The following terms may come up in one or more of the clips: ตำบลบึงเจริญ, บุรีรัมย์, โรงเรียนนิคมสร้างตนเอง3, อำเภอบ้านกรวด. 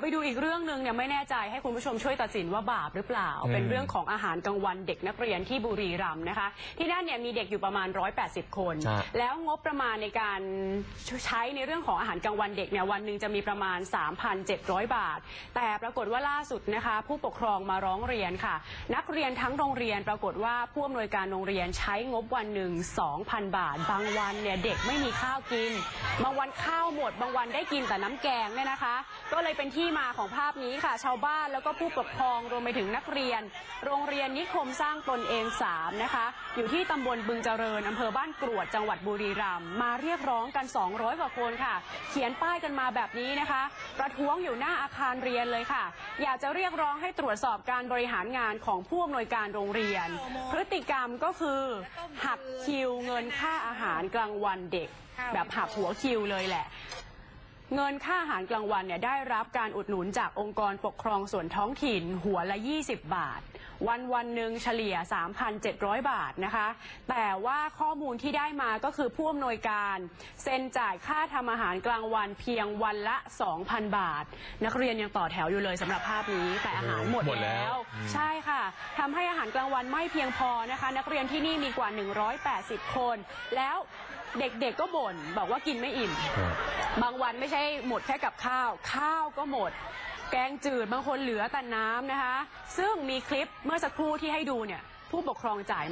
ไปดูอีกเรื่องหนึ่งเนี่ยไม่แน่ใจให้คุณผู้ชมช่วยตัดสินว่าบาปหรือเปล่าเป็นเรื่องของอาหารกลางวันเด็กนักเรียนที่บุรีรัมย์นะคะที่นั่นเนี่ยมีเด็กอยู่ประมาณ180 คนแล้วงบประมาณในการใช้ในเรื่องของอาหารกลางวันเด็กเนี่ยวันหนึ่งจะมีประมาณ 3,700 บาทแต่ปรากฏว่าล่าสุดนะคะผู้ปกครองมาร้องเรียนค่ะนักเรียนทั้งโรงเรียนปรากฏว่าผู้อำนวยการโรงเรียนใช้งบวันหนึ่ง 2,000 บาทบางวันเนี่ยเด็กไม่มีข้าวกินบางวันข้าวหมดบางวันได้กินแต่น้ำแกงเนี่ยนะคะก็เลยเป็นที่มาของภาพนี้ค่ะชาวบ้านแล้วก็ผู้ปกครองรวมไปถึงนักเรียนโรงเรียนนิคมสร้างตนเอง3นะคะอยู่ที่ตำบลบึงเจริญอำเภอบ้านกรวดจังหวัดบุรีรัมย์มาเรียกร้องกัน200 กว่าคนค่ะเขียนป้ายกันมาแบบนี้นะคะประท้วงอยู่หน้าอาคารเรียนเลยค่ะอยากจะเรียกร้องให้ตรวจสอบการบริหารงานของผู้อำนวยการโรงเรียนพฤติกรรมก็คือหักคิวเงินค่าอาหารกลางวันเด็กแบบหักหัวคิวเลยแหละเงินค่าอาหารกลางวันเนี่ยได้รับการอุดหนุนจากองค์กรปกครองส่วนท้องถิ่นหัวละ20 บาทวันหนึ่งเฉลี่ย 3,700 บาทนะคะแต่ว่าข้อมูลที่ได้มาก็คือผู้อำนวยการเซ็นจ่ายค่าทำอาหารกลางวันเพียงวันละ 2,000 บาทนักเรียนยังต่อแถวอยู่เลยสำหรับภาพนี้แต่อาหารหมดแล้วใช่ค่ะทำให้อาหารกลางวันไม่เพียงพอนะคะนักเรียนที่นี่มีกว่า180 คนแล้วเด็กๆก็บ่นบอกว่ากินไม่อิ่มบางวันไม่ใช่หมดแค่กับข้าวก็หมดแกงจืดบางคนเหลือแต่น้ำนะคะซึ่งมีคลิปเมื่อสักครู่ที่ให้ดูเนี่ยผู้ปกครองถ่า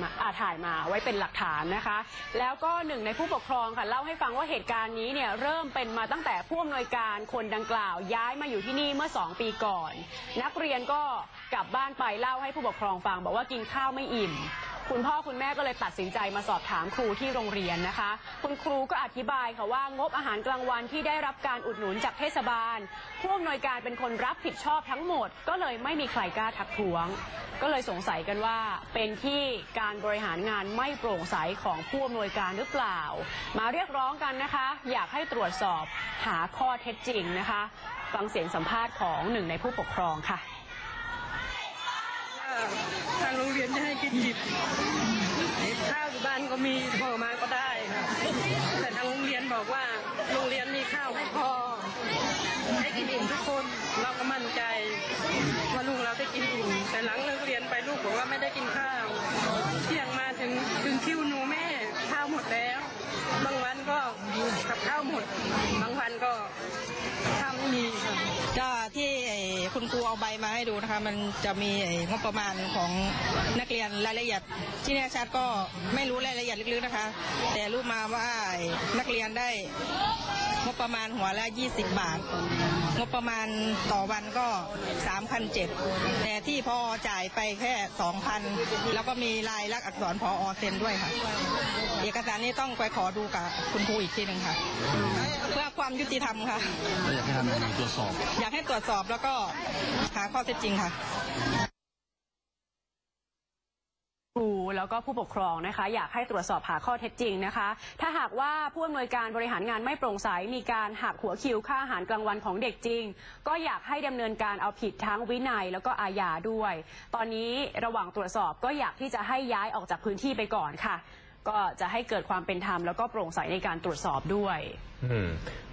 ยมาไว้เป็นหลักฐานนะคะแล้วก็หนึ่งในผู้ปกครองค่ะเล่าให้ฟังว่าเหตุการณ์นี้เนี่ยเริ่มเป็นมาตั้งแต่ผู้อำนวยการคนดังกล่าวย้ายมาอยู่ที่นี่เมื่อ2 ปีก่อนนักเรียนก็กลับบ้านไปเล่าให้ผู้ปกครองฟังบอกว่ากินข้าวไม่อิ่มคุณพ่อคุณแม่ก็เลยตัดสินใจมาสอบถามครูที่โรงเรียนนะคะคุณครูก็อธิบายค่ะว่างบอาหารกลางวันที่ได้รับการอุดหนุนจากเทศบาลผู้อำนวยการเป็นคนรับผิดชอบทั้งหมดก็เลยไม่มีใครกล้าทักท้วงก็เลยสงสัยกันว่าเป็นที่การบริหารงานไม่โปร่งใสของผู้อำนวยการหรือเปล่ามาเรียกร้องกันนะคะอยากให้ตรวจสอบหาข้อเท็จจริงนะคะฟังเสียงสัมภาษณ์ของหนึ่งในผู้ปกครองค่ะทางโรงเรียนจะให้กินดิบข้าวอยู่บ้านก็มีพอมาก็ได้ค่ะแต่ทางโรงเรียนบอกว่าโรงเรียนมีข้าวให้พอให้กินอิ่มทุกคนเราก็มั่นใจว่าลูกเราได้กินอิ่มแต่หลังเลิกเรียนไปลูกบอกว่าไม่ได้กินข้าวเที่ยงมาถึงคิวหนูแม่ข้าวหมดแล้วบางวันก็กับข้าวหมดบางวันก็ข้าวไม่มีก็ที่คุณครูเอาใบมาให้ดูนะคะมันจะมีงบประมาณของนักเรียนรายละเอียดที่แน่ชัดก็ไม่รู้รายละเอียดลึกๆนะคะแต่รู้มาว่านักเรียนได้งบประมาณหัวละ20 บาทงบประมาณต่อวันก็ 3,700 แต่ที่พอจ่ายไปแค่ 2,000 แล้วก็มีลายลักษณ์อักษรพอเซ็นด้วยค่ะเอกสารนี้ต้องไปขอดูกับคุณครูอีกทีหนึ่งค่ะเพื่อความยุติธรรมค่ะอยากให้ทำการตรวจสอบอยากให้ตรวจสอบแล้วก็หาข้อเท็จจริงค่ะครูแล้วก็ผู้ปกครองนะคะอยากให้ตรวจสอบหาข้อเท็จจริงนะคะถ้าหากว่าผู้อำนวยการบริหารงานไม่โปร่งใสมีการหักหัวคิวค่าอาหารกลางวันของเด็กจริงก็อยากให้ดำเนินการเอาผิดทั้งวินัยแล้วก็อาญาด้วยตอนนี้ระหว่างตรวจสอบก็อยากที่จะให้ย้ายออกจากพื้นที่ไปก่อนค่ะก็จะให้เกิดความเป็นธรรมแล้วก็โปร่งใสในการตรวจสอบด้วย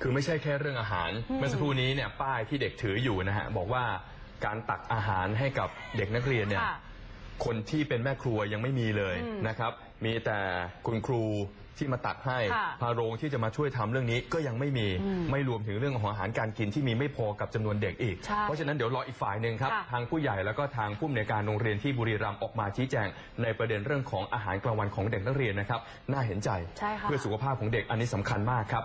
คือไม่ใช่แค่เรื่องอาหารเมื่อสักครู่นี้เนี่ยป้ายที่เด็กถืออยู่นะฮะบอกว่าการตักอาหารให้กับเด็กนักเรียนเนี่ยคนที่เป็นแม่ครัวยังไม่มีเลยนะครับมีแต่คุณครูที่มาตักให้พาโรงที่จะมาช่วยทำเรื่องนี้ก็ยังไม่มีไม่รวมถึงเรื่องของอาหารการกินที่มีไม่พอกับจำนวนเด็กอีกเพราะฉะนั้นเดี๋ยวรออีกฝ่ายหนึ่งครับทางผู้ใหญ่แล้วก็ทางผู้อำนวยการโรงเรียนที่บุรีรัมย์ออกมาชี้แจงในประเด็นเรื่องของอาหารกลางวันของเด็กนักเรียนนะครับน่าเห็นใจเพื่อสุขภาพของเด็กอันนี้สำคัญมากครับ